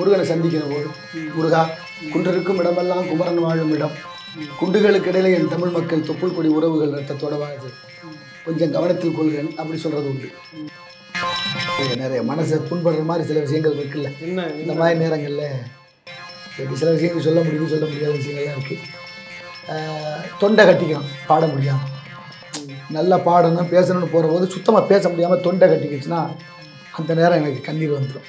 முருகனை சந்திக்கும் போது முருகா குன்றிருக்கும் இடமெல்லாம் குமரன் வாழும் இடம் குண்டுகளுக்கு இடையிலே என் தமிழ் மக்கள் தொப்புள் கொடி உறவுகள் ரத்தத்தோட வாழுது கொஞ்சம் கவனத்தில் கொள்கிறேன் அப்படி சொல்றது உண்டு. நிறைய மனசை புண்படுற மாதிரி சில விஷயங்கள் இருக்குல்ல, இந்த மாதிரி நேரங்களில் எப்படி சில விஷயங்கள் சொல்ல முடியும் சொல்ல முடியாத விஷயங்கள்லாம் இருக்குது. தொண்டை கட்டிக்கணும், பாட முடியாமல் நல்லா பாடணும் பேசணும்னு போகிற போது சுத்தமாக பேச முடியாமல் தொண்டை கட்டிக்கிச்சுன்னா அந்த நேரம் எனக்கு கண்ணீர் வந்துடும்.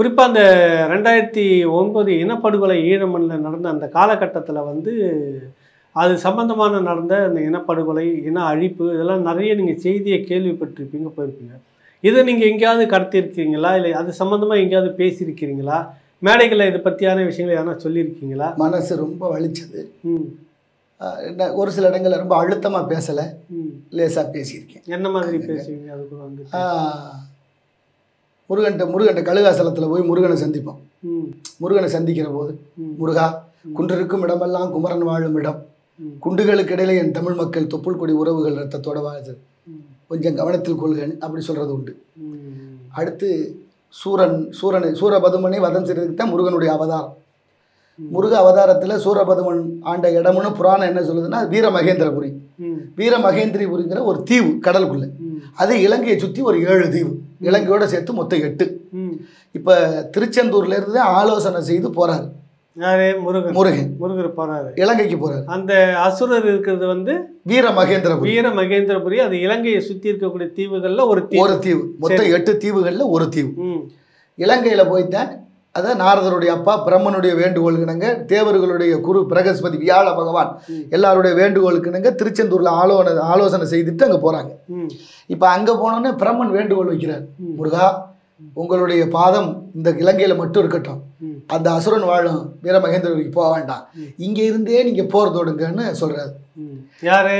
குறிப்பாக அந்த 2009 இனப்படுகொலை ஈழமண்ணில் நடந்த அந்த காலகட்டத்தில் வந்து அது சம்பந்தமான நடந்த அந்த இனப்படுகொலை இன அழிப்பு இதெல்லாம் நிறைய நீங்கள் செய்தியை கேள்விப்பட்டிருப்பீங்க போயிருப்பீங்க. இதை நீங்கள் எங்கேயாவது கடத்திருக்கீங்களா? இல்லை அது சம்மந்தமாக எங்கேயாவது பேசியிருக்கிறீங்களா? மேடைகளில் இதை பற்றியான விஷயங்களை எதனா சொல்லியிருக்கீங்களா? மனசு ரொம்ப வலிச்சது. ஒரு சில இடங்களில் ரொம்ப அழுத்தமாக பேசலை, லேசாக பேசியிருக்கேன். என்ன மாதிரி பேசுவீங்க? அதுக்கு வந்து முருகன்ட்ட கழுகாசலத்தில் போய் முருகனை சந்திப்போம். முருகனை சந்திக்கிற போது முருகா குன்றிருக்கும் இடமெல்லாம் குமரன் வாழும் இடம் குண்டுகளுக்கு இடையிலே என் தமிழ் மக்கள் தொப்புள் கொடி உறவுகள் ரத்தத்தோட வாழுது கொஞ்சம் கவனத்தில் கொள்கன்னு அப்படி சொல்கிறது உண்டு. அடுத்து சூரபதுமனை வதம் செய்கிறதுக்கு தான் முருகனுடைய அவதாரம். முருக அவதாரத்தில் சூரபதுமன் ஆண்ட இடம்னு புராணம் என்ன சொல்லுதுன்னா வீரமகேந்திரபுரி. வீரமகேந்திரபுரிங்கிற ஒரு தீவு கடலுக்குள்ளே, அது இலங்கையை சுற்றி ஒரு 7 தீவு, இலங்கையோட சேர்த்து மொத்தம் 8. இப்போ திருச்செந்தூர்லேருந்து ஆலோசனை செய்து போகிறாரு முருகர் போறாரு, இலங்கைக்கு போறாரு. அந்த அசுரர் இருக்கிறது வந்து வீரமகேந்திரபுரி, அது இலங்கையை சுற்றி இருக்கக்கூடிய தீவுகள்ல ஒரு தீவு. மொத்தம் 8 தீவுகள்ல ஒரு தீவு. இலங்கையில போய்தான் அதான் நாரதருடைய அப்பா பிரம்மனுடைய வேண்டுகோள் கிணங்க, தேவர்களுடைய குரு பிரகஸ்பதி வியாழ பகவான் எல்லாருடைய வேண்டுகோள் கிணங்க திருச்செந்தூர்ல ஆலோசனை செய்துட்டு அங்க போறாங்க. இப்ப அங்க போனோன்னே பிரம்மன் வேண்டுகோள் வைக்கிறார், முருகா உங்களுடைய பாதம் இந்த இலங்கையில மட்டும் இருக்கட்டும், அந்த அசுரன் வாழும் வீரமகேந்திரபுரிக்கு போக வேண்டாம், இங்க இருந்தே நீங்க போர் தொடுங்கன்னு சொல்றாரு. யாரு?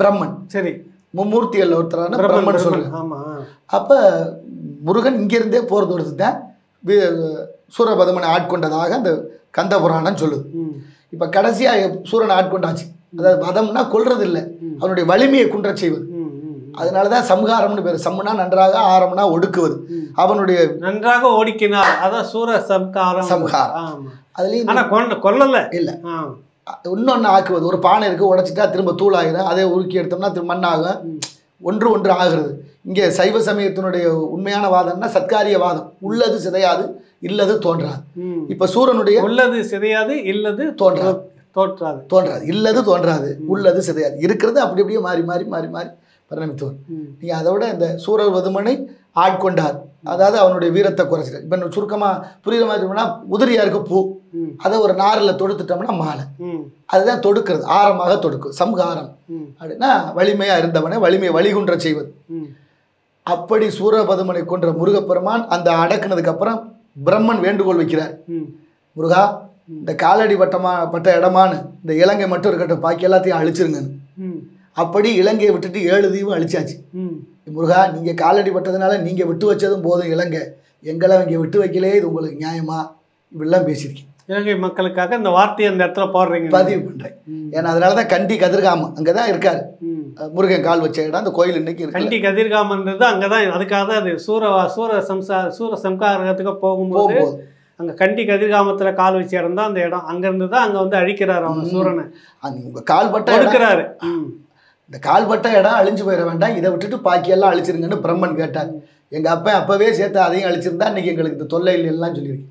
பிரம்மன். சரி, மும்மூர்த்திகள் ஒருத்தரான பிரம்மன் சொல்றாரு. அப்ப முருகன் இங்க இருந்தே போர் தொடுத்துதான் சூரபதுமனை ஆட்கொண்டதாக அந்த கந்த புராணம் சொல்லுது. இப்ப கடைசியா சூரனை ஆட்கொண்டாச்சு. அதாவது வதம்னா கொல்றது இல்லை, அவனுடைய வலிமையை குன்ற செய்வது. அதனாலதான் சம்ஹாரம்னு பேர். சம்முனா நன்றாக, ஆரம்னா ஒடுக்குவது. அவனுடைய நன்றாக ஒடுக்கினார், அதான் சூர சம்ஹாரம். சம்ஹாரம் அதுலயும் கொல்லல இல்ல, இன்னொன்னு ஆக்குவது. ஒரு பானை இருக்கு, உடைச்சிட்டா திரும்ப தூள் ஆகிடும், அதே உருக்கி எடுத்தோம்னா திரும்ப மண்ணாக ஒன்று ஆகிறது. இங்கே சைவ சமயத்தினுடைய உண்மையான வாதம்னா சத்காரிய வாதம், உள்ளது சிதையாது இல்லது தோன்றாது. இப்ப சூரனுடைய உள்ளது சிதையாது இல்லது தோன்றாது இல்லது தோன்றாது, உள்ளது சிதையாது இருக்கிறது அப்படி அப்படியே மாறி மாறி மாறி மாறி பரிணமித்தவர். நீங்க அதோட இந்த சூரபதுமனை ஆட்கொண்டார், அதாவது அவனுடைய வீரத்தை குறைச்சிட்டார். இப்ப சுருக்கமா புரியுற மாதிரி உதிரியா இருக்க பூ, அதை ஒரு நாரில் தொடுத்துட்டோம்னா மாலை, அதுதான் தொடுக்கிறது, ஆரமாக தொடுக்கும் சம்ஹாரம் அப்படின்னா வலிமையா இருந்தவனை வலிமையை வழிகுன்ற செய்வது. அப்படி சூரபதுமனை கொன்ற முருகப்பெருமான் அந்த அடக்குனதுக்கு அப்புறம் பிரம்மன் வேண்டுகோள் வைக்கிறார், முருகா இந்த காலடி பட்ட இடமான இந்த இலங்கை மட்டும் இருக்கட்டும், பாக்கி எல்லாத்தையும் அழிச்சிருங்கன்னு. அப்படி இலங்கையை விட்டுட்டு 7 தீவும் அழிச்சாச்சு. முருகா நீங்க காலடி பட்டதுனால நீங்க விட்டு வச்சதும் போதும் இலங்கை, எங்களை இங்க விட்டு வைக்கலே, இது உங்களுக்கு நியாயமா? இப்படிலாம் பேசியிருக்கேன். இலங்கை மக்களுக்காக இந்த வார்த்தையை அந்த இடத்துல போடுறீங்க, பதிவு பண்றேன். ஏன்னா அதனாலதான் கண்டி கதிர்காமம் அங்கதான் இருக்காரு, முருகன் கால் வச்ச இடம் அந்த கோயில் இன்னைக்கு இருக்கு. கண்டி கதிர்காமன்றது அங்கதான், அதுக்காக தான் அது சூர சம்ஹாரத்துக்கு போகும்போது அங்கே கண்டி கதிர்காமத்தில் கால் வச்சு இடம் அந்த இடம், அங்கேருந்து தான் அங்கே வந்து அழிக்கிறாரு அவங்க சூரனை. அது உங்கள் கால்பட்ட எடுக்கிறாரு, இந்த கால்பட்ட இடம் அழிஞ்சு போயிட வேண்டாம், இதை விட்டுட்டு பாக்கியெல்லாம் அழிச்சிருங்கன்னு பிரம்மன் கேட்டார். எங்கள் அப்பா அப்போவே சேர்த்து அதையும் அழிச்சிருந்தா இன்னைக்கு எங்களுக்கு இந்த தொல்லை இல்லைலாம் சொல்லியிருக்கேன்.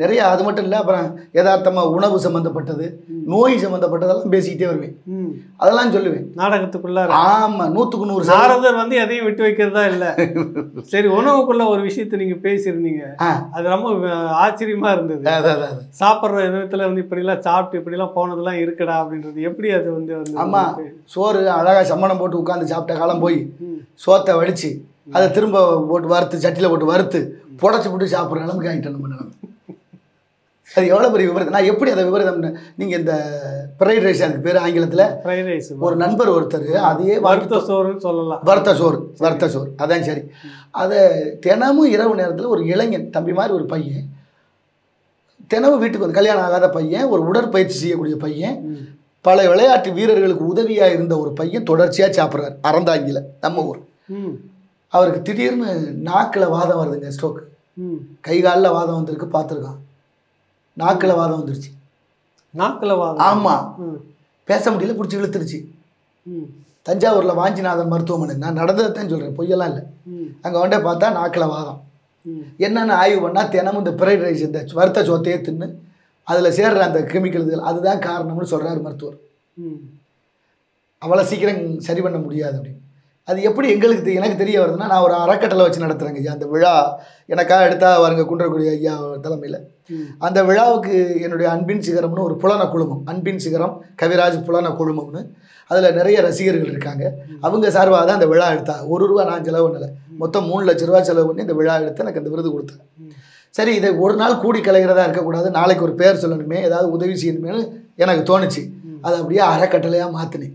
நிறைய அது மட்டும் இல்ல அப்புறம் யதார்த்தமா உணவு சம்பந்தப்பட்டது நோய் சம்பந்தப்பட்டதெல்லாம் பேசிட்டே வருவேன் அதெல்லாம் சொல்லுவேன் நாடகத்துக்குள்ள ஆமா 100க்கு 100 சாரதர் வந்து எதையும் விட்டு வைக்கிறதா இல்ல சரி உணவுக்குள்ள ஒரு விஷயத்தை நீங்க பேசிருந்தீங்க அது ரொம்ப ஆச்சரியமா இருந்தது சாப்பிடுற விதத்துல வந்து இப்படி எல்லாம் சாப்பிட்டு இப்படி எல்லாம் போனதெல்லாம் இருக்குடா அப்படின்றது எப்படி அது வந்து ஆமா சோறு அழகா சமணம் போட்டு உட்கார்ந்து சாப்பிட்ட காலம் போய் சோத்தை வடிச்சு அதை திரும்ப போட்டு வறுத்து சட்டியில போட்டு வறுத்து புடச்சு போட்டு சாப்பிடுற அளவுக்கு ஆயிட்டேன் நம்ம அது எவ்வளவு பெரிய விபரீதம் நான் எப்படி அதை விபரீதம்னு நீங்க இந்த ஃப்ரைட் ரைஸ் அதுக்கு பேர் ஆங்கிலத்துல ஃப்ரைட் ரைஸ் ஒரு நண்பர் ஒருத்தர் அதையே வறுத்த சோறுன்னு சொல்லலாம் வறுத்த சோறு அதான் சரி அதை தினமும் இரவு நேரத்தில் ஒரு இளைஞன் தம்பி மாதிரி ஒரு பையன் தினமும் வீட்டுக்கு வந்து கல்யாணம் ஆகாத பையன் ஒரு உடற்பயிற்சி செய்யக்கூடிய பையன் பல விளையாட்டு வீரர்களுக்கு உதவியா இருந்த ஒரு பையன் தொடர்ச்சியா சாப்பிட்றாரு அறந்தாங்கில நம்ம ஊர் அவருக்கு திடீர்னு நாக்கில் வாதம் வருதுங்க ஸ்ட்ரோக் கை காலில் வாதம் வந்திருக்கு பார்த்துருக்கான் நாக்கில் வாதம் வந்துருச்சு நாக்கில் வாதம் ஆமாம் பேச முடியல பிடிச்சி இழுத்துருச்சு தஞ்சாவூரில் வாஞ்சிநாதன் மருத்துவமனை நான் நடந்ததைத்தான் சொல்கிறேன் பொய்யெல்லாம் இல்லை அங்கே வந்தே பார்த்தா நாக்கில் வாதம் என்னென்னு ஆய்வு பண்ணால் தினமும் இந்த ஃப்ரைட் ரைஸ் இந்த வறுத்த சோத்தையே தின்னு அதில் சேர்ற அந்த கெமிக்கல் இதுகள் அதுதான் காரணம்னு சொல்கிறாரு மருத்துவர் அவ்வளோ சீக்கிரம் சரி பண்ண முடியாது அப்படின்னு அது எப்படி எங்களுக்கு எனக்கு தெரிய வருதுன்னா நான் ஒரு அறக்கட்டளை வச்சு நடத்துகிறேங்க ஐயா அந்த விழா எனக்காக எடுத்தால் வருங்க குன்றக்குடி ஐயா தலைமையில் அந்த விழாவுக்கு என்னுடைய அன்பின் சிகரம்னு ஒரு புலன குழுமம் அன்பின் சிகரம் கவிராஜ் புலன குழுமம்னு அதில் நிறைய ரசிகர்கள் இருக்காங்க அவங்க சார்பாக தான் அந்த விழா எடுத்தாங்க ₹1 நான் செலவு பண்ணலை மொத்தம் ₹3 லட்சம் செலவு பண்ணி இந்த விழா எடுத்து எனக்கு அந்த விருது கொடுத்தாங்க சரி இதை ஒரு நாள் கூடி கலைகிறதா இருக்கக்கூடாது நாளைக்கு ஒரு பேர் சொல்லணுமே ஏதாவது உதவி செய்யணுமேனு எனக்கு தோணுச்சு அதை அப்படியே அறக்கட்டளையாக மாற்றினேன்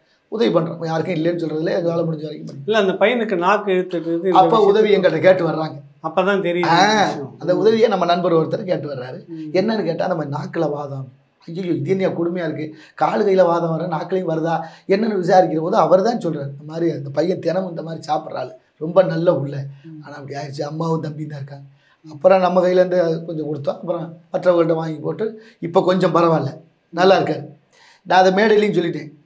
உதவி பண்ணுறோம் யாருக்கும் இல்லைன்னு சொல்கிறதுல எங்களால் முடிஞ்ச வரைக்கும் இல்லை அந்த பையனுக்கு நாக்கு எடுத்துட்டு அப்போ உதவி எங்கள்கிட்ட கேட்டு வர்றாங்க அப்போ தான் தெரியும் அந்த உதவியை நம்ம நண்பர் ஒருத்தர் கேட்டு வர்றாரு என்னன்னு கேட்டால் நம்ம நாக்கில் வாதம் ஐயோ இது என்ன கொடுமையாக இருக்குது காலு கையில் வாதம் வர நாக்கிலையும் வருதா என்னென்னு விசாரிக்கிற போது அவர் தான் சொல்கிறார் இந்த மாதிரி அந்த பையன் தினமும் இந்த மாதிரி சாப்பிட்றாள் ரொம்ப நல்ல உள்ள ஆனால் அப்படி ஆயிடுச்சு அம்மாவும் தம்பி தான் இருக்காங்க அப்புறம் நம்ம கையிலேருந்து கொஞ்சம் கொடுத்தோம் அப்புறம் மற்றவர்கள்ட்ட வாங்கி போட்டு இப்போ கொஞ்சம் பரவாயில்ல நல்லா இருக்காரு நான் அதை மேடையிலையும் சொல்லிட்டேன்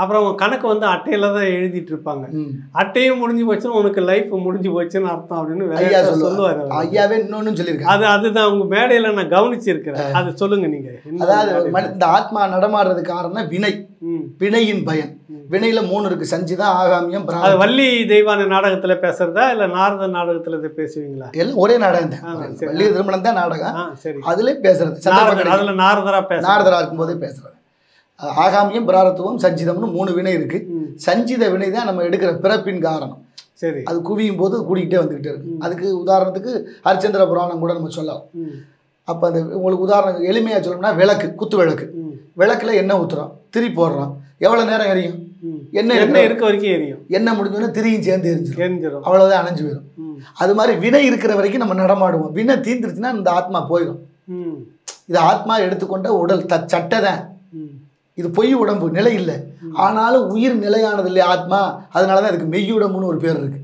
அப்புறம் அவங்க கணக்கு வந்து அட்டையில தான் எழுதிட்டு இருப்பாங்க அட்டையும் முடிஞ்சு போச்சுன்னா உனக்கு லைஃப் முடிஞ்சு போச்சுன்னு அர்த்தம் அப்படின்னு சொல்லுவாரு ஐயாவே இன்னொன்னு சொல்லியிருக்காங்க அது அதுதான் அவங்க மேடையில நான் கவனிச்சிருக்கிறேன் அது சொல்லுங்க நீங்க அதாவது இந்த ஆத்மா நடமாடுறது காரணம் வினை வினையின் பயன் வினையில 3 இருக்கு சஞ்சிதான் ஆகாமியம் வள்ளி தெய்வான நாடகத்துல பேசுறதா இல்ல நாரத நாடகத்துல இதை பேசுவீங்களா எல்லாம் ஒரே நாடகம் தான் வள்ளி திருமணம் தான் நாடகம் அதுல பேசுறது அதுல நாரதரா இருக்கும் போதே பேசுறது ஆகாமியம் பிராரத்துவம் சஞ்சிதம்னு 3 வினை இருக்கு சஞ்சித வினை தான் நம்ம எடுக்கிற பிறப்பின் காரணம் சரி அது குவியும் போது கூடிக்கிட்டே வந்துகிட்டே இருக்கு அதுக்கு உதாரணத்துக்கு ஹரிச்சந்திர புராணம் கூட நம்ம சொல்லலாம் அப்போ அந்த உங்களுக்கு உதாரணம் எளிமையாக சொல்லணும்னா விளக்கு குத்து விளக்கு விளக்குல எண்ணெய் ஊற்றுறோம் திரி போடுறோம் எவ்வளோ நேரம் எரியும் எண்ணெய் இருக்க வரைக்கும் எரியும் எண்ணெய் முடிஞ்சோன்னா திரியும் சேர்ந்து எரிஞ்சிடும் அவ்வளோதான் அணைஞ்சு போயிடும் அது மாதிரி வினை இருக்கிற வரைக்கும் நம்ம நடமாடுவோம் வினை தீர்ந்துருச்சுன்னா இந்த ஆத்மா போயிடும் இது ஆத்மா எடுத்துக்கொண்ட உடல் சட்டை தான் இது பொய் உடம்பு நிலை இல்லை ஆனாலும் உயிர் நிலையானது இல்லையா ஆத்மா அதனால தான் அதுக்கு மெய்யுடம்புன்னு ஒரு பேர் இருக்கு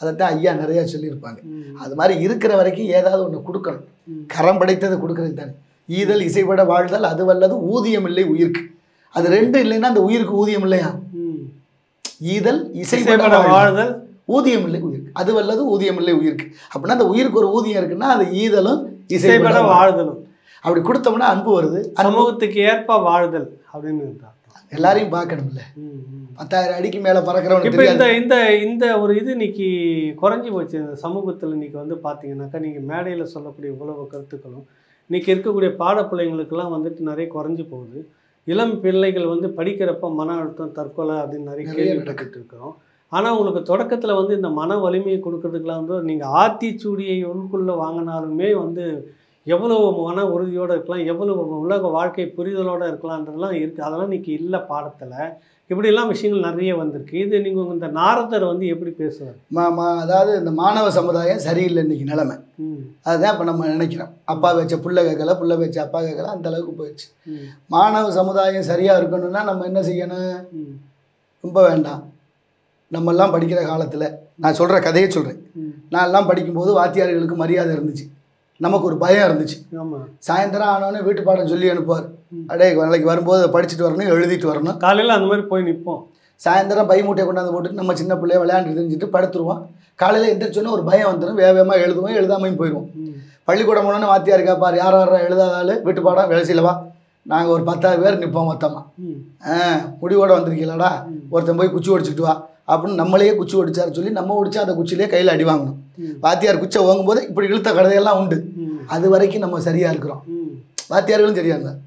அதைத்தான் ஐயா நிறையா சொல்லியிருப்பாங்க அது மாதிரி இருக்கிற வரைக்கும் ஏதாவது ஒன்று கொடுக்கணும் கரம் படைத்ததை கொடுக்கறது தானே ஈதல் இசைப்பட வாழ்தல் அது வல்லது ஊதியம் இல்லை உயிருக்கு அது 2 இல்லைன்னா அந்த உயிருக்கு ஊதியம் இல்லையா ஈதல் இசைப்பட வாழ்தல் ஊதியம் இல்லை உயிருக்கு அது வல்லது ஊதியம் இல்லை உயிருக்கு அப்படின்னா அந்த உயிருக்கு ஒரு ஊதியம் இருக்குன்னா அது ஈதலும் இசைப்பட வாழ்தலும் அப்படி கொடுத்தோம்னா அன்பு வருது சமூகத்துக்கு ஏற்ப வாழ்தல் அப்படின்னு எல்லாரையும் பார்க்கணும்ல 10,000 அடிக்கு மேலே பறக்கிறவங்க இந்த இந்த இந்த ஒரு இது இன்னைக்கு குறைஞ்சி போச்சு இந்த சமூகத்தில் இன்னைக்கு வந்து பார்த்தீங்கன்னாக்கா நீங்கள் மேடையில் சொல்லக்கூடிய இவ்வளவு கருத்துக்களும் இன்னைக்கு இருக்கக்கூடிய பாட பிள்ளைங்களுக்கெல்லாம் வந்துட்டு நிறைய குறைஞ்சி போகுது இளம் பிள்ளைகள் வந்து படிக்கிறப்ப மன அழுத்தம் தற்கொலை அப்படின்னு நிறைய கேள்விப்பட்டு இருக்கிறோம். ஆனால் உங்களுக்கு தொடக்கத்தில் வந்து இந்த மன வலிமையை கொடுக்கறதுக்கெல்லாம் வந்து நீங்கள் ஆத்திச்சூடியை உள்குள்ளே வாங்கினாலுமே வந்து எவ்வளவு மன உறுதியோடு இருக்கலாம், எவ்வளவு உலக வாழ்க்கை புரிதலோடு இருக்கலாம்ன்றதுலாம் இருக்குது. அதெல்லாம் இன்றைக்கி இல்லை பாடத்தில். இப்படிலாம் விஷயங்கள் நிறைய வந்திருக்கு. இது நீங்கள் இந்த நாரதர் வந்து எப்படி பேசுவார்? அதாவது இந்த மாணவ சமுதாயம் சரியில்லை இன்றைக்கி நிலைமை, அதுதான் இப்போ நம்ம நினைக்கிறோம். அப்பா வச்ச புள்ள கேட்கல, புள்ள வச்ச அப்பா கேட்கல, அந்த அளவுக்கு போயிடுச்சு. மாணவ சமுதாயம் சரியாக இருக்கணும்னா நம்ம என்ன செய்யணும்? ரொம்ப வேண்டாம். நம்மெல்லாம் படிக்கிற காலத்தில் நான் சொல்கிற கதையை சொல்கிறேன். நான் எல்லாம் படிக்கும்போது வாத்தியார்களுக்கு மரியாதை இருந்துச்சு, நமக்கு ஒரு பயம் இருந்துச்சு. சாயந்தரம் ஆனோடனே வீட்டு பாடம் சொல்லி அனுப்புவார். அடே நாளைக்கு வரும்போது அதை படிச்சுட்டு வரணும், எழுதிட்டு வரணும். காலையில் அந்த மாதிரி போய் நிற்போம். சாயந்தரம் பை மூட்டையை கொண்டாந்து போட்டுட்டு நம்ம சின்ன பிள்ளைய விளையாண்டு தெரிஞ்சுட்டு படுத்துருவோம். காலையில் எந்திரிச்சோன்னா ஒரு பயம் வந்துடும், வேகமாக எழுதுவோம், எழுதாமையும் போயிடுவோம். பள்ளிக்கூடம் போனோன்னு வாத்தியார் கேட்பார், யார் யாரா எழுதாதாலும் வீட்டு பாடம் வேலைசிலவா. நாங்கள் ஒரு 10,000 பேர் நிற்போம் மொத்தமாக. முடிவோடு வந்திருக்கீங்களாடா, ஒருத்தன் போய் குச்சி ஒடிச்சுட்டு வா அப்படின்னு நம்மளையே குச்சி ஒடிச்சாரு சொல்லி நம்ம ஒடிச்சா அந்த குச்சியிலேயே கையில் அடி வாங்கணும். வாத்தியார் குச்சை வாங்கும்போது இப்படி இழுத்த கடையெல்லாம் உண்டு. அது வரைக்கும் நம்ம சரியாக இருக்கிறோம், வாத்தியார்களும் சரியாக இருந்தார்.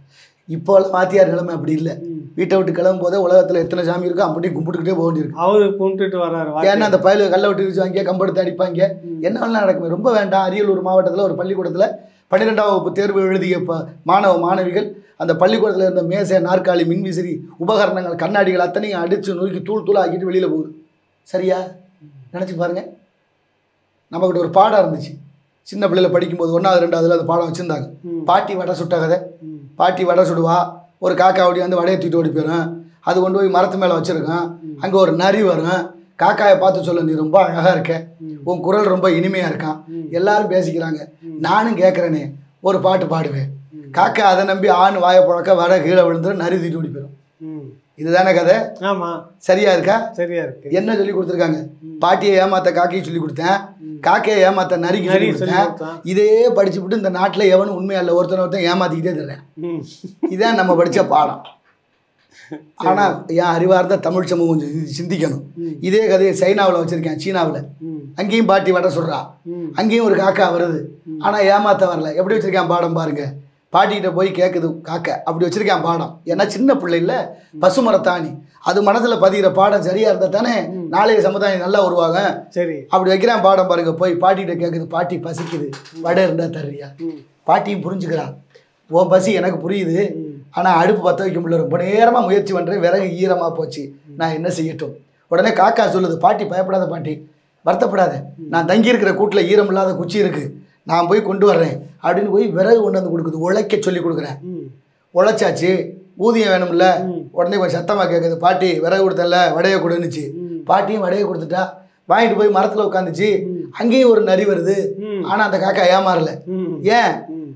இப்போல்லாம் வாத்தியார் நிலைமை அப்படி இல்லை. வீட்டை விட்டு கிளம்பும் போதே உலகத்தில் எத்தனை சாமி இருக்கோ அப்படியே கும்பிட்டுக்கிட்டே போக வேண்டியிருக்கு. அவரு கும்பிட்டுட்டு வர்றாரு. ஏன்னா அந்த பயில கல்லை விட்டு இருக்காங்க, கம்பெடுத்து அடிப்பாங்க, என்னெல்லாம் நடக்கும். ரொம்ப வேண்டாம். அரியலூர் மாவட்டத்தில் ஒரு பள்ளிக்கூடத்தில் 12ஆம் வகுப்பு தேர்வு எழுதிய மாணவ மாணவிகள் அந்த பள்ளிக்கூடத்தில் இருந்த மேசை, நாற்காலி, மின்விசிறி உபகரணங்கள், கண்ணாடிகள் அத்தனையும் அடித்து நொறுக்கி தூள் தூளாக ஆக்கிட்டு வெளியில் போகுது. சரியா நினச்சி பாருங்கள். நம்மக்கிட்ட ஒரு பாடம் இருந்துச்சு சின்ன பிள்ளையில் படிக்கும்போது, 1ஆவது 2ஆவதுல அந்த பாடம் வச்சுருந்தாங்க. பாட்டி வடை சுட்ட கதை. பாட்டி வடை சுடுவா, ஒரு காக்கா ஓடி வந்து வடையை தூக்கிட்டு ஓடி போயிடும். அது கொண்டு போய் மரத்து மேலே வச்சுருக்கேன். அங்கே ஒரு நரி வரும், காக்காயை பார்த்து சொல்ல, நீ ரொம்ப அழகாக இருக்க, உன் குரல் ரொம்ப இனிமையாக இருக்கான், எல்லாரும் பேசிக்கிறாங்க, நானும் கேட்குறேனே ஒரு பாட்டு பாடுவேன். காக்கா அதை நம்பி ஆண் வாய பழக்க வடை கீழே விழுந்துடும், நரி தூக்கிட்டு ஓடி போயிடும். இதுதானே கதை. ஆமாம், சரியா இருக்கா? சரியா இருக்கு. என்ன சொல்லி கொடுத்துருக்காங்க? பாட்டியை ஏமாத்த காக்கையை சொல்லி கொடுத்தேன், காக்கையை ஏமாத்த நரிக்கு சொல்லி கொடுத்தேன். இதே படிச்சுட்டு இந்த நாட்டில் எவனும் உண்மையா இல்லை, ஒருத்தன் ஏமாத்திக்கிட்டே தர்றேன். இதான் நம்ம படித்த பாடம். ஆனால் என் அறிவார்ந்த தமிழ் சமூகம் கொஞ்சம் சிந்திக்கணும். இதே கதையை சைனாவில் வச்சுருக்கேன், சீனாவில். அங்கேயும் பாட்டி வட சொல்கிறா, அங்கேயும் ஒரு காக்கா வருது, ஆனால் ஏமாத்த வரல. எப்படி வச்சுருக்கேன் பாடம் பாருங்க. பாட்டிகிட்ட போய் கேட்குது காக்கை, அப்படி வச்சுருக்கேன் பாடம். ஏன்னா சின்ன பிள்ளைல பசுமரத்தாணி அது மனசில் பதிகிற பாடம் சரியாக இருந்தால் தானே நாளைய சமுதாயம் நல்லா வருவாங்க. சரி, அப்படி வைக்கிறேன் பாடம் பாருங்க. போய் பாட்டிகிட்ட கேட்குது, பாட்டி பசிக்குது, வடை இருந்தால் தர்றியா? பாட்டியும் புரிஞ்சுக்கிறான், ஓ பசி எனக்கு புரியுது, ஆனால் அடுப்பு பற்ற வைக்க முடியல, ரொம்ப நேரமாக முயற்சி பண்ணுறேன், விறகு ஈரமாக போச்சு, நான் என்ன செய்யட்டும்? உடனே காக்கா சொல்லுது, பாட்டி பயப்படாத, பாட்டி வருத்தப்படாத, நான் தங்கியிருக்கிற கூட்டில் ஈரம் இல்லாத குச்சி இருக்குது, நான் போய் கொண்டு வர்றேன் அப்படின்னு போய் விறகு கொண்டு வந்து கொடுக்குது. உழைக்க சொல்லி கொடுக்குறேன், உழைச்சாச்சு, ஊதியம் வேணும்ல. உடனே கொஞ்சம் சத்தமாக கேட்குது, பாட்டி விறகு கொடுத்தல, வடையை கொடுன்னுச்சு. பாட்டியும் வடையை கொடுத்துட்டா. வாங்கிட்டு போய் மரத்தில் உட்காந்துச்சு. அங்கேயும் ஒரு நரி வருது, ஆனால் அந்த காக்கா ஏமாறல. ஏன்?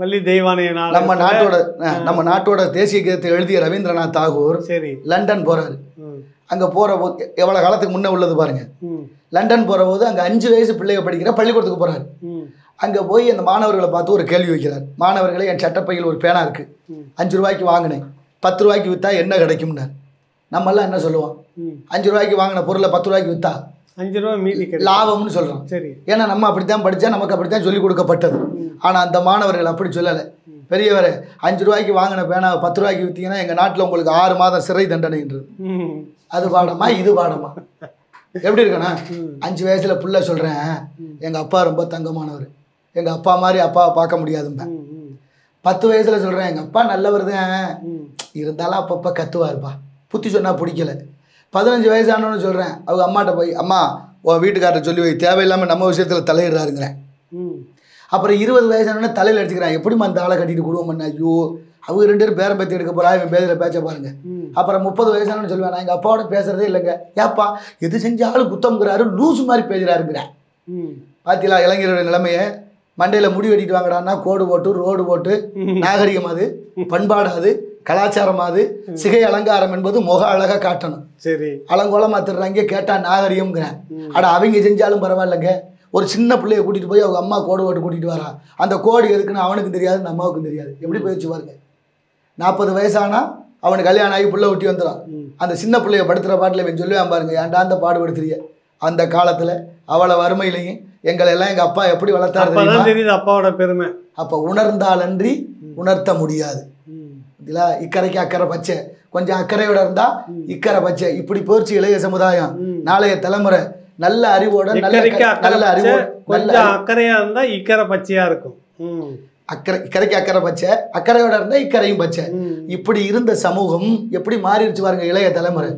வள்ளி தெய்வானையா நம்ம நாட்டோட தேசிய கீதத்தை எழுதிய ரவீந்திரநாத் தாகூர் லண்டன் போறாரு. அங்க போற போது எவ்வளவு காலத்துக்கு முன்ன உள்ளது பாருங்க. லண்டன் போற போது அங்க 5 வயசு பிள்ளைய படிக்கிற பள்ளிக்கூடத்துக்கு போறாரு. அங்க போய் அந்த மாணவர்களை பார்த்து ஒரு கேள்வி வைக்கிறார். மாணவர்களே, என் சட்டப்பையில் ஒரு பேனா இருக்கு, 5 ரூபாய்க்கு வாங்கினேன், 10 ரூபாய்க்கு வித்தா என்ன கிடைக்கும்னார். நம்ம எல்லாம் என்ன சொல்லுவோம்? 5 ரூபாய்க்கு வாங்கின பொருளை 10 ரூபாய்க்கு வித்தா 5 ரூபாய் மீதி லாபம்னு சொல்கிறோம். சரி, ஏன்னா நம்ம அப்படித்தான் படித்தா, நமக்கு அப்படித்தான் சொல்லிக் கொடுக்கப்பட்டது. ஆனால் அந்த மாணவர்கள் அப்படி சொல்லலை. பெரியவரே, 5 ரூபாய்க்கு வாங்கின பேனா 10 ரூபாய்க்கு விற்றீங்கன்னா எங்கள் நாட்டில் உங்களுக்கு 6 மாதம் சிறை தண்டனைன்றது. அது பாடமா இது பாடமா? எப்படி இருக்கேன்னா, 5 வயசில் புள்ள சொல்கிறேன், எங்கள் அப்பா ரொம்ப தங்கமானவர், எங்கள் அப்பா மாதிரி அப்பாவை பார்க்க முடியாதும்பேன். 10 வயசில் சொல்கிறேன், எங்கள் அப்பா நல்லவர் தான், இருந்தாலும் அப்பப்போ கத்துவாருப்பா, புத்தி சொன்னால் பிடிக்கலை. 15 வயசு ஆனோன்னு சொல்கிறேன், அவங்க அம்மாட்ட போய், அம்மா உன் வீட்டுக்கார்ட்ட சொல்லி போய், தேவையில்லாமல் நம்ம விஷயத்தில் தலையிடுறாருங்கிறேன். அப்புறம் 20 வயசு ஆனோடனே தலையில் அடிச்சுக்கிறேன், எப்படிமா அந்த ஆளை கட்டிட்டு கொடுவோம் பண்ண, ஐயோ அவங்க 2 பேரும் பேரம் பேத்தி எடுக்க போகிறா, இவன் பேசுகிற பேச்சை பாருங்க. அப்புறம் 30 வயசானு சொல்லுவேன், நான் எங்கள் அப்பாவோட பேசுகிறதே இல்லைங்க, ஏப்பா எது செஞ்சாலும் குத்தம்ங்கிறாரு, லூஸ் மாதிரி பேசுகிறாருங்கிறேன். பார்த்தீங்களா இளைஞரோட நிலைமையை? மண்டையில் முடி வெட்டிட்டு வாங்கடான்னா கோடு போட்டு ரோடு போட்டு நாகரிகம் அது, பண்பாடு அது, கலாச்சாரம் அது. சிகை அலங்காரம் என்பது முக அழகாக காட்டணும். சரி, அலங்கோலமாக திருறாங்க, கேட்டால் நாகரிகம்ங்கிறேன். ஆனால் அவங்க செஞ்சாலும் பரவாயில்லைங்க, ஒரு சின்ன பிள்ளையை கூட்டிட்டு போய் அவங்க அம்மா கோடு ஓட்டு கூட்டிட்டு வரா அந்த கோடு இருக்குன்னு அவனுக்கு தெரியாது நம்மவுக்கு தெரியாது எப்படி போயிச்சு பாருங்க 40 வயசானா அவன் கல்யாணம் ஆகி புள்ள ஊட்டி வந்தறான் அந்த சின்ன பிள்ளையை படுத்துற பாட்டில இவன் சொல்லுவான் பாருங்க ஏன்டா அந்த பாடு படுத்துறியே அந்த காலத்துல அவளை வறுமையிலயும் எங்களை எல்லாம் எங்க அப்பா எப்படி வளர்த்தாரு அப்பதான் தெரியும் அப்பாவோட பெருமை அப்ப உணர்ந்தாலன்றி உணர்த்த முடியாது இல்ல இக்கரைக்கு அக்கறை பச்சை கொஞ்சம் அக்கறையோட இருந்தா இக்கறை பச்சை இப்படி போர்ச்சி இளைய சமுதாயம் நாளைய தலைமுறை நல்ல அறிவோட நல்ல அறிவோட கொஞ்சம் அக்கறையா இருந்தா இக்கறை பச்சையா இருக்கும் அக்கறை இக்கரைக்கு அக்கறை பச்சை அக்கறையோட இருந்தா இக்கரையும் பச்சை இப்படி இருந்த சமூகம் எப்படி மாறிடுச்சு பாருங்க இளைய தலைமுறை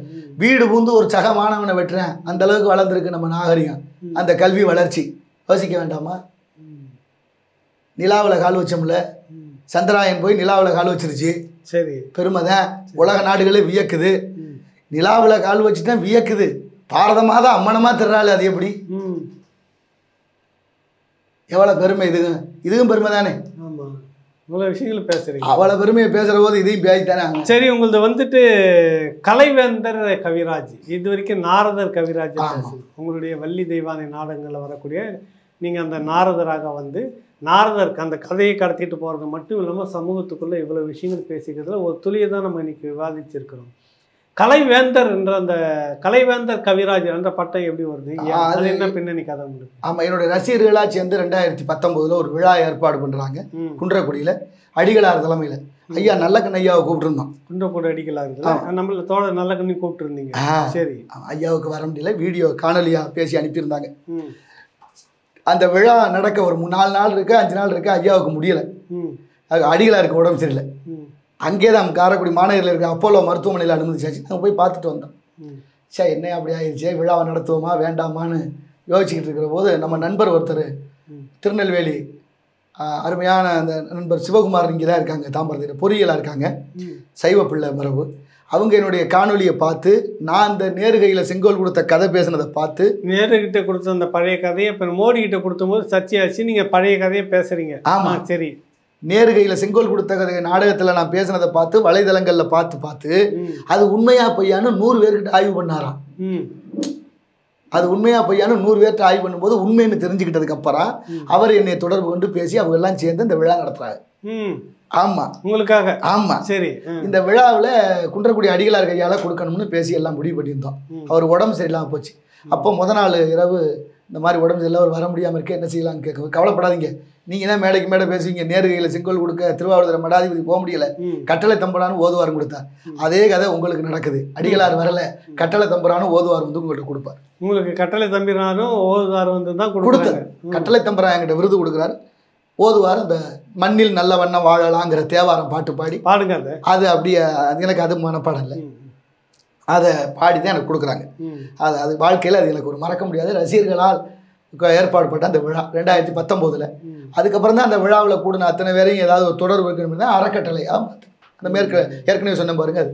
வீடு பூந்து ஒரு சக மாணவனை வெட்டுறேன் அந்த அளவுக்கு வளர்ந்துருக்கு நம்ம நாகரிகம் அந்த கல்வி வளர்ச்சி யோசிக்க வேண்டாமா நிலாவில் கால் வச்சோம்ல சந்திராயன் போய் நிலாவில் கால் வச்சிருச்சு சரி பெருமை தான் உலக நாடுகளே வியக்குது நிலாவில் கால் வச்சுட்டா வியக்குது பாரதமாக தான் அம்மனமாக திரறாள் அது எப்படி எவ்வளோ பெருமை இது இதுவும் பெருமை தானே இவ்வளோ விஷயங்கள் பேசுகிறீங்க அவ்வளோ பெருமையை பேசுகிற போது இதையும் பேசித்தானே சரி உங்களது வந்துட்டு கலைவேந்தர் கவிராஜ் இது வரைக்கும் நாரதர் கவிராஜ் உங்களுடைய வள்ளி தெய்வானை நாடகங்களில் வரக்கூடிய நீங்கள் அந்த நாரதராக வந்து நாரதருக்கு அந்த கதையை கடத்திட்டு போகிறது மட்டும் இல்லாமல் சமூகத்துக்குள்ளே இவ்வளோ விஷயங்கள் பேசிக்கிறதுல ஒரு துளியை தான் நம்ம இன்றைக்கி விவாதிச்சிருக்கிறோம் கலைவேந்தர் என்ற அந்த கலைவேந்தர் கவிராஜ் என்ற பட்டம் எப்படி வருது அது என்ன பின்னணி கதை உண்டு ஆமாம் என்னுடைய ரசிகர்களாக சேர்ந்து 2019 ஒரு விழா ஏற்பாடு பண்ணுறாங்க குன்றக்குடியில் அடிகளார் தலைமையில் ஐயா நல்லக்கண்ண ஐயாவை கூப்பிட்டுருந்தோம் குன்றக்குடி அடிகளார் நம்மள தோழ நல்லக்கண்ணி கூப்பிட்டுருந்தீங்க சரி ஐயாவுக்கு வர முடியல வீடியோ காணொலியாக பேசி அனுப்பியிருந்தாங்க அந்த விழா நடக்க ஒரு 4 நாள் இருக்குது 5 நாள் இருக்குது ஐயாவுக்கு முடியலை அடிகளாருக்கு உடம்பு சரியில்லை அங்கே தான் காரைக்குடி மாநகரில் இருக்க அப்போலோ மருத்துவமனையில் அனுமதிச்சாச்சு நாங்கள் போய் பார்த்துட்டு வந்தோம் சரி என்ன அப்படி ஆயிடுச்சு விழாவை நடத்துவோமா வேண்டாமான்னு யோசிச்சுக்கிட்டு இருக்கிற போது நம்ம நண்பர் ஒருத்தர் திருநெல்வேலி அருமையான அந்த நண்பர் சிவகுமார் இங்கே தான் இருக்காங்க தாம்பரத்தில் பொறியியலாக இருக்காங்க சைவ பிள்ளை மரபு அவங்க என்னுடைய காணொலியை பார்த்து நான் அந்த நேருகையில் செங்கோல் கொடுத்த கதை பேசினதை பார்த்து நேருகிட்ட கொடுத்த அந்த பழைய கதையை இப்போ மோடிகிட்ட கொடுத்தபோது சர்ச்சையாச்சு நீங்கள் பழைய கதையை பேசுகிறீங்க ஆமாம் சரி நேருகையில் செங்கோல் கொடுத்த கதை நாடகத்தில் நான் பேசினதை பார்த்து வலைதளங்களில் பார்த்து அது உண்மையா பொய்யான்னு 100 பேர்கிட்ட ஆய்வு பண்ணாராம் அது உண்மையா பொய்யான்னு 100 பேர்கிட்ட ஆய்வு பண்ணும்போது உண்மைன்னு தெரிஞ்சுக்கிட்டதுக்கு அப்புறம் அவர் என்னை தொடர்பு கொண்டு பேசி அவங்க எல்லாம் சேர்ந்து இந்த விழா நடத்துறாரு ஆமா உங்களுக்காக ஆமா சரி இந்த விழாவில் குன்றக்குடி அடிகளார் கையால் கொடுக்கணும்னு பேசி எல்லாம் முடிவு பண்ணியிருந்தோம் அவர் உடம்பு சரியில்லாமல் போச்சு அப்போ முதல் நாள் இரவு இந்த மாதிரி உடம்பு சரியில்லை அவர் வர முடியாமல் இருக்க என்ன செய்யலாம்னு கேட்க கவலைப்படாதீங்க நீங்கள் தான் மேடைக்கு மேடை பேசுவீங்க நேருகையில் செங்கோல் கொடுக்க திருவாவூர் மடாதிபதி போக முடியலை கட்டளை தம்புரான்னு ஓதுவாரம் கொடுத்தார் அதே கதை உங்களுக்கு நடக்குது அடிகளார் வரலை கட்டளை தம்புரானும் ஓதுவார் வந்து உங்கள்கிட்ட கொடுப்பார் உங்களுக்கு கட்டளை தம்பிரானும் ஓதுவார் வந்து தான் கொடுத்தாரு கட்டளை தம்புரா என்கிட்ட விருது கொடுக்குறாரு ஓதுவார் அந்த மண்ணில் நல்ல வண்ணம் வாழலாங்கிற தேவாரம் பாட்டு பாடி பாடுங்க அது அப்படியே எனக்கு அது மனப்பாடம் இல்லை அதை பாடி தான் எனக்கு கொடுக்குறாங்க அது அது வாழ்க்கையில் அது எனக்கு ஒரு மறக்க முடியாது ரசிகர்களால் ஏற்பாடு பட்ட அந்த விழா 2019 அதுக்கப்புறம் தான் அந்த விழாவில் கூடின அத்தனை பேரையும் ஏதாவது ஒரு தொடர்பு இருக்கணும்னா அறக்கட்டளையாக அந்த மேற்கு ஏற்கனவே சொன்ன பாருங்க அது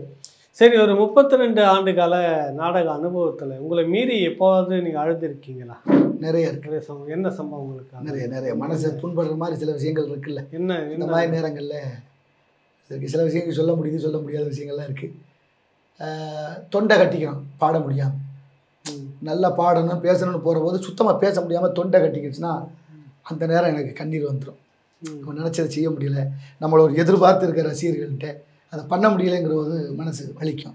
சரி ஒரு 32 ஆண்டு கால நாடக அனுபவத்தில் உங்களை மீறி எப்போது நீங்கள் அழுதுருக்கீங்களா நிறைய இருக்கிற சம்பவம் என்ன சம்பவம் உங்களுக்கு நிறைய மனசை புண்படுற மாதிரி சில விஷயங்கள் இருக்குல்ல என்ன இந்த மாதிரி நேரங்களில் சில விஷயங்கள் சொல்ல முடியுது சொல்ல முடியாத விஷயங்கள்லாம் இருக்குது தொண்டை கட்டிக்கிறோம் பாட முடியாமல் நல்லா பாடணும் பேசணும்னு போகிற போது சுத்தமாக பேச முடியாமல் தொண்டை கட்டிக்கிடுச்சுன்னா அந்த நேரம் எனக்கு கண்ணீர் வந்துடும் நம்ம நினச்சதை செய்ய முடியல நம்மளை ஒரு எதிர்பார்த்து இருக்கிற ரசிகர்கள்கிட்ட அதை பண்ண முடியலைங்கிற போது மனசு வலிக்கும்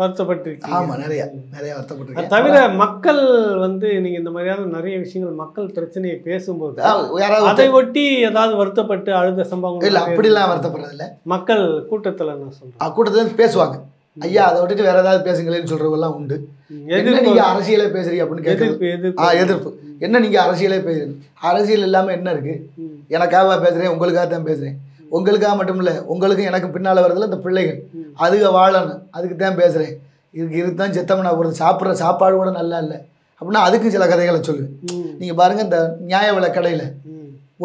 வருத்தப்பட்டிருக்கு ஆமாம் நிறையா வருத்தப்பட்டிருக்கு தவிர மக்கள் வந்து நீங்கள் இந்த மாதிரியான நிறைய விஷயங்கள் மக்கள் பிரச்சனையை பேசும்போது யாராவது அதை ஒட்டி ஏதாவது வருத்தப்பட்டு அழுத சம்பவங்கள் இல்லை அப்படிலாம் வருத்தப்படுறதில்ல மக்கள் கூட்டத்தில் நான் சொல்கிறேன் கூட்டத்தில் பேசுவாங்க ஐயா அதை விட்டுட்டு வேற ஏதாவது பேசுங்களேன்னு சொல்கிறவங்கலாம் உண்டு என்ன நீங்கள் அரசியலே பேசுறீங்க அப்படின்னு கேட்குறது எதிர்ப்பு என்ன நீங்கள் அரசியலே பேசுறீங்க அரசியல் இல்லாமல் என்ன இருக்குது எனக்காக பேசுகிறேன் உங்களுக்காக தான் பேசுகிறேன் உங்களுக்காக மட்டும் இல்லை உங்களுக்கும் எனக்கு பின்னால் வரதில்ல இந்த பிள்ளைகள் அதுக வாழணும் அதுக்கு தான் பேசுகிறேன் இதுதான் செத்தம்னா போகிறது சாப்பிட்ற சாப்பாடு கூட நல்லா இல்லை அப்படின்னா அதுக்கும் சில கதைகளை சொல்லுவேன் நீங்கள் பாருங்கள் இந்த நியாய விலை கடையில்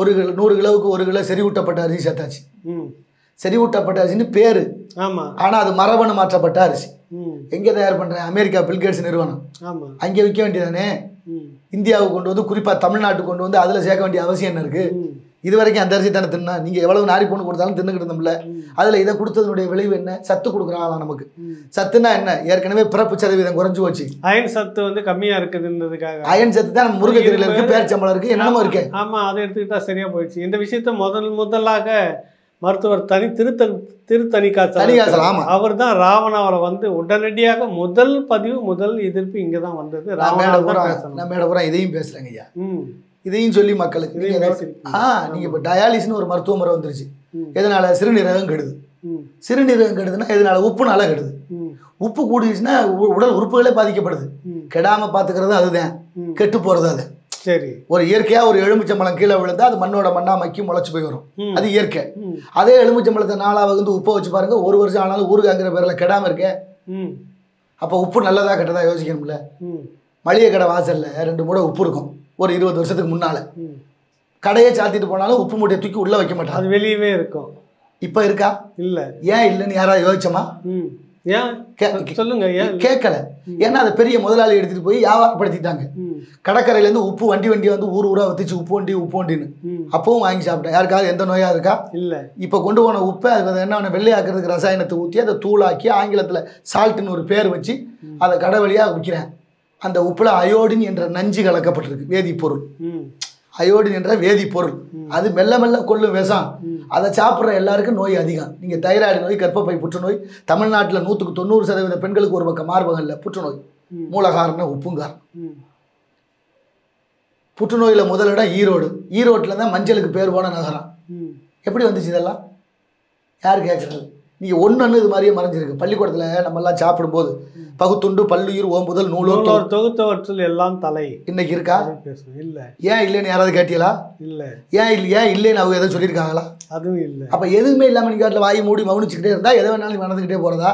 100 கிலோவுக்கு 1 கிலோ செறிவூட்டப்பட்ட அரிசி சேர்த்தாச்சு செறிவூட்டப்பட்ட அரிசின்னு பேர் ஆமாம் ஆனால் அது மரபணு மாற்றப்பட்ட அரிசி எங்க தயார் பண்றாங்க அமெரிக்கா பில் கேட்ஸ் நிறுவனம் ஆமா அங்க விக்க வேண்டியதானே இந்தியாவுக்கு கொண்டு வந்து குறிப்பா தமிழ்நாட்டுக்கு கொண்டு வந்து அதுல சேக்க வேண்டிய அவசியம் என்ன இருக்கு இதுவரைக்கும் அந்த அரிசி தான தின்னா நீங்க எவ்வளவு நாரி போன் கொடுத்தாலும் தின்னுக்கிட்டு இருந்தோம்ல அதுல இத கொடுத்ததுடைய விளைவு என்ன சத்து கொடுக்குறாங்களா நமக்கு சத்துனா என்ன ஏற்கனவே பிறப்பு சதவீதம் குறஞ்சு போச்சு அயன் சத்து வந்து கம்மியா இருக்குதுன்றதுக்காக அயன் சத்து தான் முருங்கைக்கீரையில இருக்கு பேர்ச்சம்பழம் இருக்கு என்னமோ இருக்கு ஆமா அதை எடுத்துக்கிட்டா சரியா போயிடுச்சு இந்த விஷயத்தை முதலாக மருத்துவர் தனி திருத்தணிக்காசல் அவர் தான் ராவணாவரை வந்து உடனடியாக முதல் பதிவு முதல் எதிர்ப்பு இங்க தான் வந்தது ராவணாபுரம் இதையும் பேசுறேங்க ஐயா இதையும் சொல்லி மக்களுக்கு நீங்க இப்ப டயாலிஸ்னு ஒரு மருத்துவ முறை வந்துருச்சு எதனால சிறுநீரகம் கெடுது சிறுநீரகம் கெடுதுன்னா எதனால உப்புனால கெடுது உப்பு கூடுச்சுன்னா உடல் உறுப்புகளே பாதிக்கப்படுது கெடாம பாத்துக்கிறது அதுதான் கெட்டு போறது அது சரி ஒரு இயற்கையா ஒரு எலுமிச்சம்பழம் கீழே விழுந்தா அது மண்ணோட மண்ணா மக்கி முளைச்சு போய் வரும் அது இயற்கை அதே எலுமிச்சம்பழத்தை நாளா வந்து உப்பை வச்சு பாருங்க ஒரு வருஷம் ஆனாலும் ஊருக்காங்கிற பேர்ல கெடாம இருக்க அப்ப உப்பு நல்லதா கெட்டதா யோசிக்கணும்ல மளிகை கடை வாசல்ல ரெண்டு மூட உப்பு இருக்கும் ஒரு 20 வருஷத்துக்கு முன்னால கடையை சாத்திட்டு போனாலும் உப்பு மூட்டையை தூக்கி உள்ள வைக்க மாட்டாங்க அது வெளியவே இருக்கும் இப்ப இருக்கா இல்ல ஏன் இல்லைன்னு யாராவது யோசிச்சோமா சொல்லுங்க கேட்கல ஏன்னா அதை பெரிய முதலாளி எடுத்துட்டு போய் வியாபாரப்படுத்திட்டாங்க கடற்கரையில இருந்து உப்பு வண்டி வண்டியை வந்து ஊர் ஊரா வத்திச்சு உப்பு வண்டின்னு அப்பவும் வாங்கி சாப்பிட்டேன் யாருக்காவது எந்த நோயா இருக்கா இல்ல இப்ப கொண்டு போன உப்பை அது என்ன வெள்ளையாக்குறதுக்கு ரசாயனத்தை ஊற்றி அதை தூளாக்கி ஆங்கிலத்துல சால்ட்னு ஒரு பேர் வச்சு அதை கடை வழியா விற்கிறேன் அந்த உப்புல அயோடின் என்ற நஞ்சு கலக்கப்பட்டிருக்கு வேதிப்பொருள் அயோடின் என்ற வேதிப்பொருள் அது மெல்ல மெல்ல கொள்ளும் விஷம் அதை சாப்பிட்ற எல்லாருக்கும் நோய் அதிகம் நீங்க தைராய்டு நோய் கர்ப்பப்பை புற்றுநோய் தமிழ்நாட்டில் 100க்கு 90% பெண்களுக்கு ஒரு பக்கம் மார்பகம் இல்லை புற்றுநோய் மூல காரணம் உப்புங்காரணம் புற்றுநோயில முதலிடம் ஈரோட்டில் தான் மஞ்சளுக்கு பேர் போன நகரம் எப்படி வந்துச்சு இதெல்லாம் யார் கேட்கறது நீங்க ஒன்னு இது மாதிரியே மறைஞ்சிருக்கு பள்ளிக்கூடத்துல நம்ம எல்லாம் சாப்பிடும் போது பகுத்துண்டு பல்லுயிர் ஓம்புதல் நூலோர் தொகுத்தவற்றில் எல்லாம் தலை இன்னைக்கு இருக்கா இல்ல ஏன் இல்லைன்னு யாராவது கேட்டீங்களா இல்ல ஏன் இல்லைன்னு அவங்க எதாவது சொல்லியிருக்காங்களா அதுவும் இல்லை அப்ப எதுவுமே இல்லாம நீங்க காட்டில் வாய் மூடி மவுனிச்சுக்கிட்டே இருந்தா எதை வேணாலும் நடந்துகிட்டே போறதா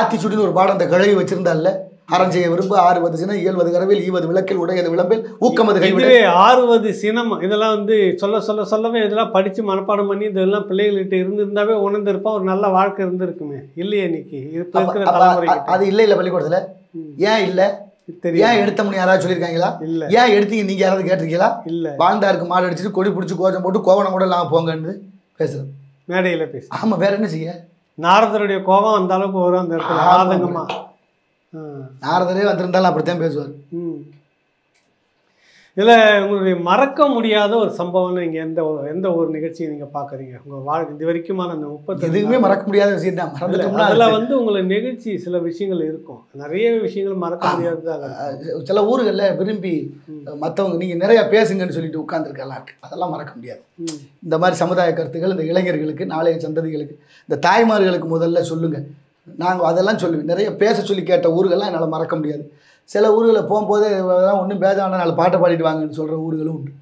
ஆத்திச்சுடின்னு ஒரு பாடம் அந்த கழுவி வச்சிருந்தா இல்ல அரஞ்செய்ய விரும்ப 60 சினம் 70 கரவில் 20 விளக்கில் உடையது விளம்பில் ஊக்கமது கைவிடவே 60 சினம் இதெல்லாம் வந்து சொல்ல சொல்ல சொல்லவே இதெல்லாம் படித்து மனப்பாடம் பண்ணி இதெல்லாம் பிள்ளைகள்கிட்ட இருந்தாவே உணர்ந்திருப்பா ஒரு நல்ல வாழ்க்கை இருந்திருக்குமே இல்லையே இன்னைக்கு இப்போ இருக்கிற தலைமுறை அது இல்லை இல்லை பள்ளிக்கூடத்தில் ஏன் இல்லை ஏன் எடுத்தோம்னு யாராவது சொல்லியிருக்காங்களா இல்ல ஏன் எடுத்தீங்க நீங்கள் யாராவது கேட்டிருக்கீங்களா இல்லை வாழ்ந்தாருக்கு மாடு அடிச்சுட்டு கொடி பிடிச்சி கோஜம் போட்டு கோவணம் கூட இல்லாமல் போங்கன்னு பேசுகிறேன் மேடையில் பேசு ஆமாம் வேற என்ன செய்ய நாரதருடைய கோபம் அந்த அளவுக்கு வரும் அந்த இடத்துல ஆதங்கமா நாரதரே வந்திருந்தாலும் அப்படித்தான் பேசுவார் இதில் உங்களுடைய மறக்க முடியாத ஒரு சம்பவம்னு நீங்கள் எந்த ஒரு நிகழ்ச்சியை நீங்கள் பார்க்குறீங்க உங்கள் இது வரைக்குமான அந்த 30 எதுவுமே மறக்க முடியாத விஷயம் தான் மறந்துட்டோம்னா அதில் வந்து உங்களை நிகழ்ச்சி சில விஷயங்கள் இருக்கும் நிறைய விஷயங்கள் மறக்க முடியாததாக சில ஊர்களில் விரும்பி மற்றவங்க நீங்கள் நிறையா பேசுங்கன்னு சொல்லிட்டு உட்காந்துருக்கலாம் அதெல்லாம் மறக்க முடியாது இந்த மாதிரி சமுதாய கருத்துக்கள் இந்த இளைஞர்களுக்கு நாளைய சந்ததிகளுக்கு இந்த தாய்மார்களுக்கு முதல்ல சொல்லுங்கள் நாங்கள் அதெல்லாம் சொல்லுவேன் நிறைய பேச சொல்லி கேட்ட ஊர்கள்லாம் என்னால் மறக்க முடியாது சில ஊர்களில் போகும்போது அதெல்லாம் ஒன்றும் பேச வேண்டாம் நாலு பாட்டை பாடிட்டு வாங்கன்னு சொல்கிற ஊர்களும் உண்டு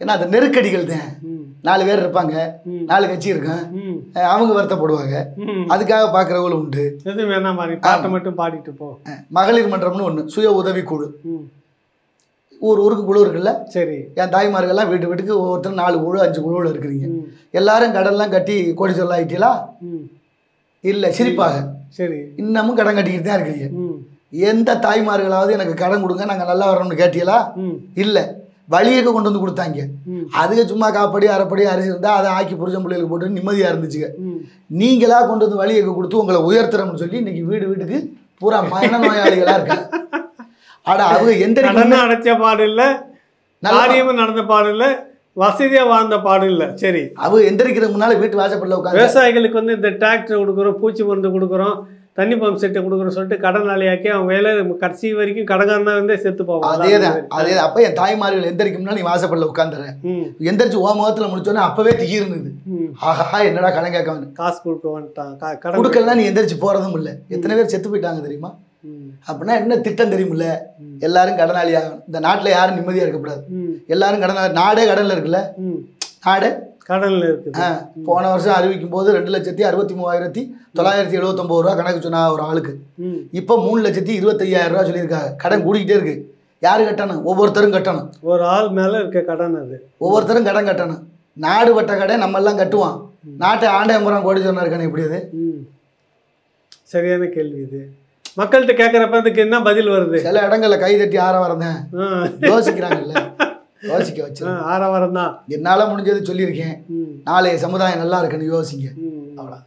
ஏன்னா அது நெருக்கடிகள் தான் 4 பேர் இருப்பாங்க 4 கட்சி இருக்கும் அவங்க வருத்தப்படுவாங்க அதுக்காக பார்க்குறவங்களும் உண்டு எதுவும் வேணாம் பாட்டு மட்டும் பாடிட்டு போ மகளிர் மன்றம்னு ஒன்று சுய உதவிக்குழு ஊருக்கு குழு இருக்குல்ல சரி என் தாய்மார்கள்லாம் வீட்டுக்கு ஒவ்வொருத்தரும் 4 குழு 5 குழுவில் இருக்கிறீங்க எல்லாரும் கடல்லாம் கட்டி கோடி சொல்ல ஆகிட்டீங்களா இல்லை சிரிப்பாக சரி இன்னமும் கடன் கட்டிக்கிட்டு தான் இருக்கிறீங்க எந்த தாய்மார்களாவது எனக்கு கடன் கொடுங்க நாங்கள் நல்லா வரணும்னு கேட்டீங்களா இல்லை வழியக்க கொண்டு வந்து கொடுத்தாங்க அதுக்கு சும்மா காப்படி அரைப்படி அரிசி இருந்தால் அதை ஆக்கி புரிஞ்ச பிள்ளைகளுக்கு போட்டு நிம்மதியாக இருந்துச்சுங்க நீங்களா கொண்டு வந்து வழியக்க கொடுத்து உங்களை உயர்த்துறோம்னு சொல்லி இன்னைக்கு வீட்டுக்கு பூரா மன நோயாளிகளாக இருக்காங்க ஆனால் அவங்க எந்த அடைச்ச பாடு இல்லை நாரியமும் நடந்த பாடு இல்லை வசதியா வாழ்ந்த பாடம் இல்லை சரி அவ எந்திரிக்கிற முன்னால வீட்டு வாசப்படல உட்காந்து விவசாயிகளுக்கு வந்து இந்த டிராக்டர் கொடுக்குறோம் பூச்சி மருந்து கொடுக்குறோம் தண்ணி பம்ப் செட்டை கொடுக்குறோன்னு சொல்லிட்டு கடன் நாளையாக்கி அவங்க வேலை கடைசி வரைக்கும் கடகாரனா இருந்தே செத்து போவாங்க அதேதான் அப்ப என் தாய்மார்கள் எந்திரிக்க முன்னால நீ வாசப்படல உட்காந்துறேன் எந்திரிச்சு ஓ முகத்துல முடிச்சோன்னா அப்பவே திகி இருந்தது ஆஹா என்னடா கடன் கேட்க காசு கொடுக்க வேண்டாம் கொடுக்கலாம் நீ எந்திரிச்சு போறதும் இல்லை எத்தனை பேர் செத்து போயிட்டாங்க தெரியுமா அப்படின்னா என்ன திட்டம் தெரியுமில்ல எல்லாரும் கடனாளி ஆகணும் இந்த நாட்டுல யாரும் நிம்மதியா இருக்கக்கூடாது எல்லாரும் கடனாளி நாடே கடல்ல இருக்குல்ல நாடே கடல்ல இருக்கு போன வருஷம் அறிவிக்கும் போது 2,63,979 ரூபா கணக்கு சொன்னா ஒரு ஆளுக்கு இப்ப 3,25,000 ரூபா சொல்லியிருக்காங்க கடன் கூடிக்கிட்டே இருக்கு யாரு கட்டணும் ஒவ்வொருத்தரும் கட்டணும் ஒரு ஆள் மேல இருக்க கடன் அது ஒவ்வொருத்தரும் கடன் கட்டணும் நாடு பட்ட கடை நம்ம எல்லாம் கட்டுவான் நாட்டை ஆண்டை முறை கோடி சொன்னா இருக்கானே எப்படி அது சரியான கேள்வி இது. மக்கள்கிட்ட கேட்குறப்ப அதுக்கு என்ன பதில் வருது? சில இடங்களில் கை தட்டி ஆரவாரம் தான் யோசிக்கிறாங்கல்ல, யோசிக்க வச்சு ஆரவாரம் தான். என்னால் முடிஞ்சது சொல்லியிருக்கேன், நாளைய சமுதாயம் நல்லா இருக்குன்னு யோசிங்க. அவ்வளோ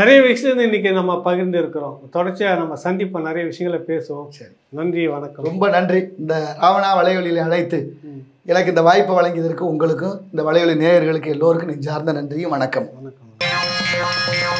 நிறைய விஷயத்தை இன்னைக்கு நம்ம பகிர்ந்து இருக்கிறோம். தொடர்ச்சியாக நம்ம சந்திப்போம், நிறைய விஷயங்களை பேசுவோம். சரி, நன்றி, வணக்கம். ரொம்ப நன்றி இந்த ராவணா வலையொலியில் அழைத்து எனக்கு இந்த வாய்ப்பை வழங்கியதற்கு உங்களுக்கும் இந்த வலையொலி நேயர்களுக்கு எல்லோருக்கும் நெஞ்சார்ந்த நன்றியும் வணக்கம்.